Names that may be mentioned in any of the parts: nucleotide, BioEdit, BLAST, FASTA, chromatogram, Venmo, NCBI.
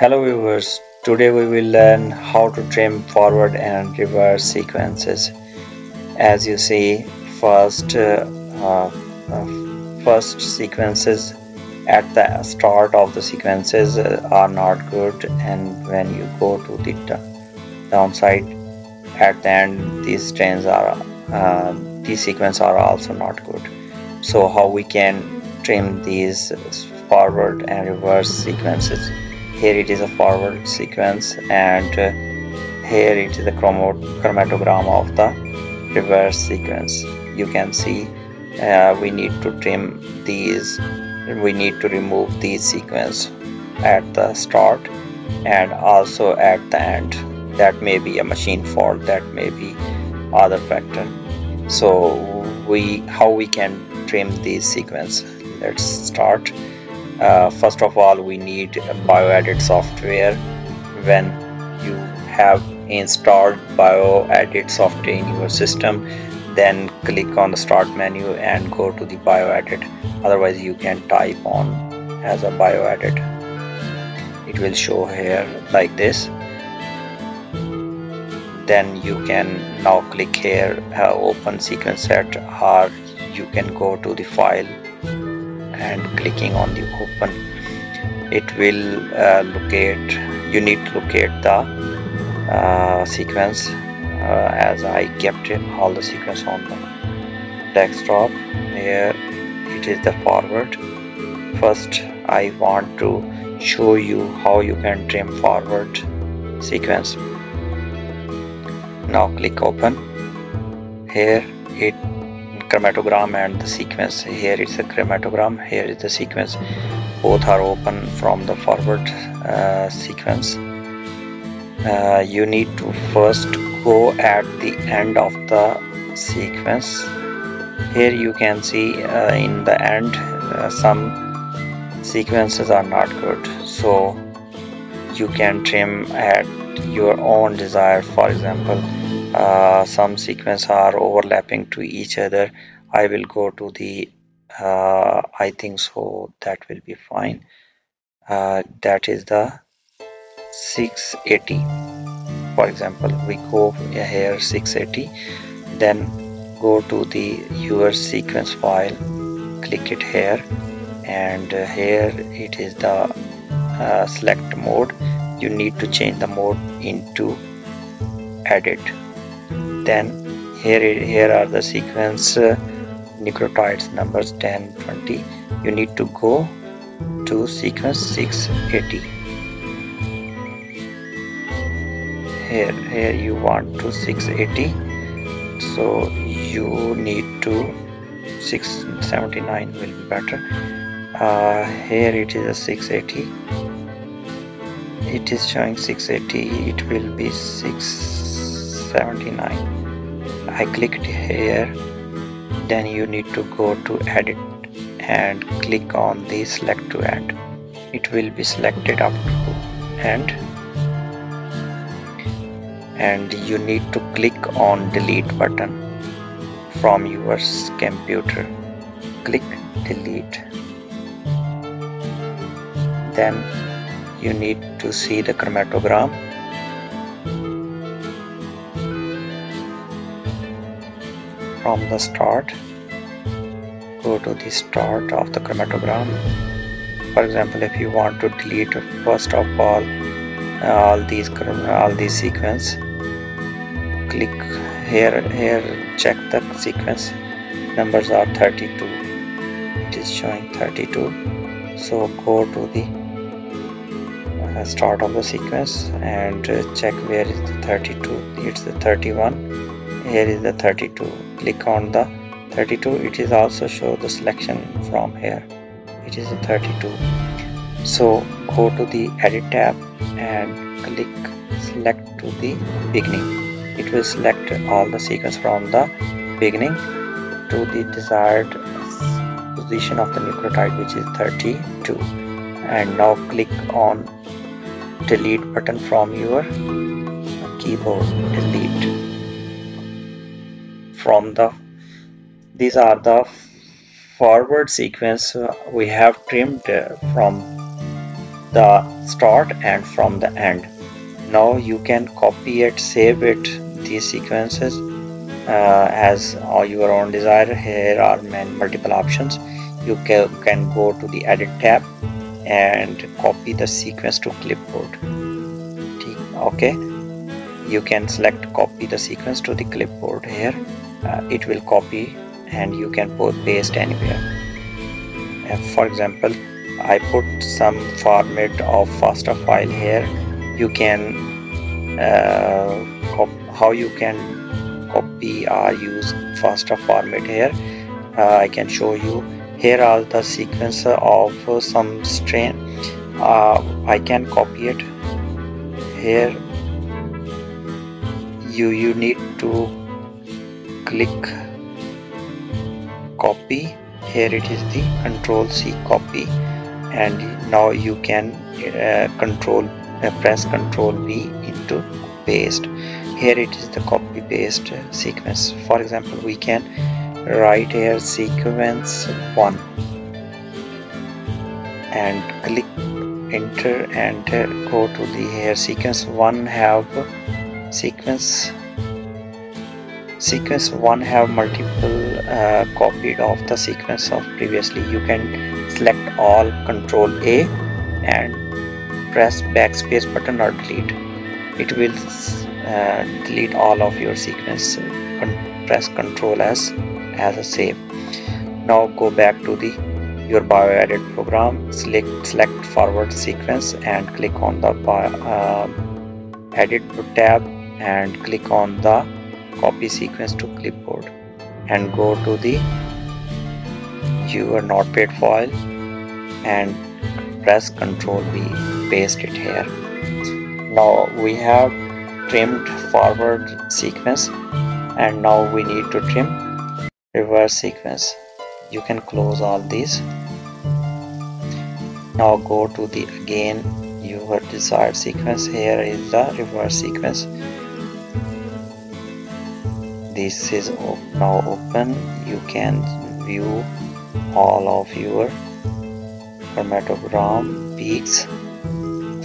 Hello viewers, today we will learn how to trim forward and reverse sequences. As you see, first sequences at the start of the sequences are not good, and when you go to the downside at the end, these sequences are also not good. So how we can trim these forward and reverse sequences? Here it is a forward sequence, and here it is the chromatogram of the reverse sequence. You can see we need to trim these, we need to remove these sequence at the start and also at the end. That may be a machine fault, that may be other factor. So how we can trim these sequence? Let's start. First of all, we need a BioEdit software. When you have installed BioEdit software in your system, then click on the start menu and go to the BioEdit. Otherwise you can type on as a BioEdit. It will show here like this. Then you can now click here open sequence set, or you can go to the file and clicking on the open, it will locate. You need to locate the sequence. As I kept all the sequence on the desktop, here it is the forward. First I want to show you how you can trim forward sequence. Now click open. Here it chromatogram and the sequence. Here is the chromatogram, here is the sequence. Both are open from the forward sequence. You need to first go at the end of the sequence. Here you can see in the end some sequences are not good, so you can trim at your own desire. For example, some sequences are overlapping to each other. I will go to the I think so that will be fine. That is the 680, for example. We go here 680, then go to the your sequence file, click it here, and here it is the select mode. You need to change the mode into edit. Then here are the sequence nucleotides numbers 10 20. You need to go to sequence 680. Here you want to 680, so you need to 679 will be better. Here it is a 680, it is showing 680, it will be 679. I clicked here, then you need to go to edit and click on the select to end. It will be selected up to end, and you need to click on delete button from your computer. Click delete. Then you need to see the chromatogram. From the start, go to the start of the chromatogram. For example, if you want to delete first of all these sequence, click here. Check the sequence numbers are 32. It is showing 32. So go to the start of the sequence and check where is the 32. It's the 31. Here is the 32. Click on the 32. It is also show the selection from here. It is a 32. So go to the edit tab and click select to the beginning. It will select all the sequence from the beginning to the desired position of the nucleotide, which is 32. And now click on delete button from your keyboard. Delete. These are the forward sequence we have trimmed from the start and from the end. Now you can copy it, save it, these sequences as your own desire. Here are multiple options. You can go to the edit tab and copy the sequence to clipboard. Okay, you can select copy the sequence to the clipboard. Here it will copy and you can paste anywhere. And for example, I put some format of FASTA file here. You can how you can copy or use FASTA format here. I can show you. Here are the sequence of some strain. I can copy it. Here you need to click copy. Here it is the Control-C copy, and now you can press Control-V into paste. Here it is the copy paste sequence. For example, we can write here sequence 1 and click enter and go to the here sequence 1 have sequence 1 have multiple copied of the sequence of previously. You can select all, Control A and press backspace button or delete. It will delete all of your sequence. Press Control S as a save. Now go back to the your BioEdit program, select forward sequence and click on the edit tab and click on the copy sequence to clipboard and go to the your notepad file and press Control V, paste it here. Now we have trimmed forward sequence, and now we need to trim reverse sequence. You can close all these. Now go to the again your desired sequence. Here is the reverse sequence. This is now open. You can view all of your chromatogram peaks.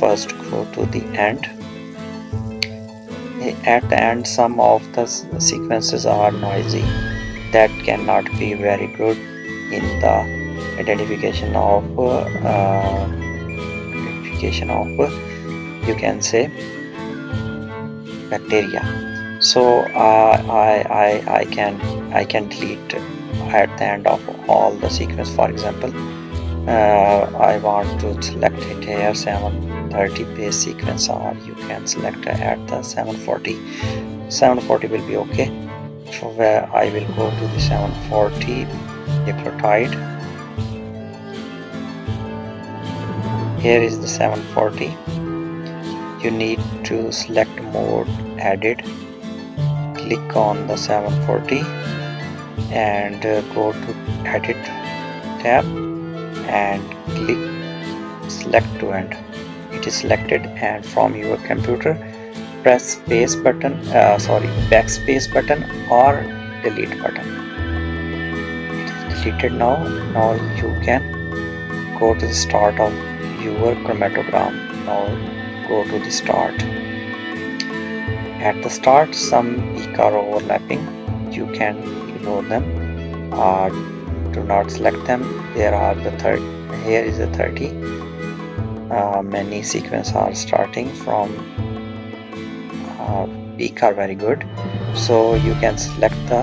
First go to the end. At the end, some of the sequences are noisy. That cannot be very good in the identification of you can say bacteria. So I can delete at the end of all the sequence. For example, I want to select it here 730 page sequence, or you can select at the 740 will be okay. So where I will go to the 740 nucleotide. Here is the 740. You need to select mode edit, click on the 740 and go to edit tab and click select to end. It is selected, and from your computer press space button, backspace button or delete button. It is deleted now. Now you can go to the start of your chromatogram. Now go to the start. At the start, some peaks are overlapping. You can ignore them. Do not select them. There are the third. Here is the 30. Many sequences are starting from. Peak are very good, so you can select the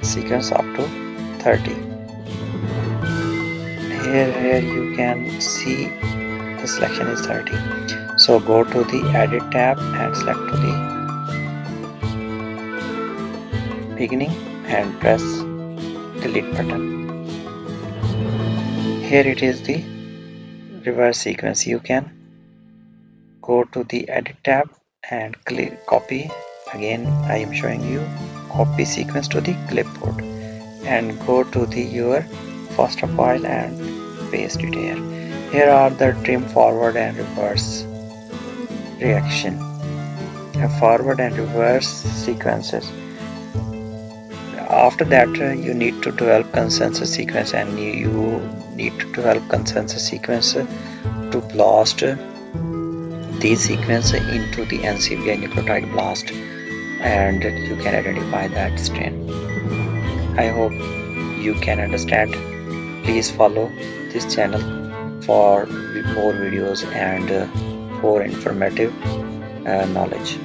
sequence up to 30. Here you can see the selection is 30. So go to the edit tab and select to the beginning and press delete button. Here it is the reverse sequence. You can go to the edit tab and click copy. Again, I am showing you copy sequence to the clipboard and go to the your FASTA file and paste it here. Here are the trim forward and reverse reaction, forward and reverse sequences. After that, you need to develop consensus sequence, and you need to develop consensus sequence to blast these sequence into the NCBI nucleotide BLAST, and you can identify that strain. I hope you can understand. Please follow this channel for more videos and for informative knowledge.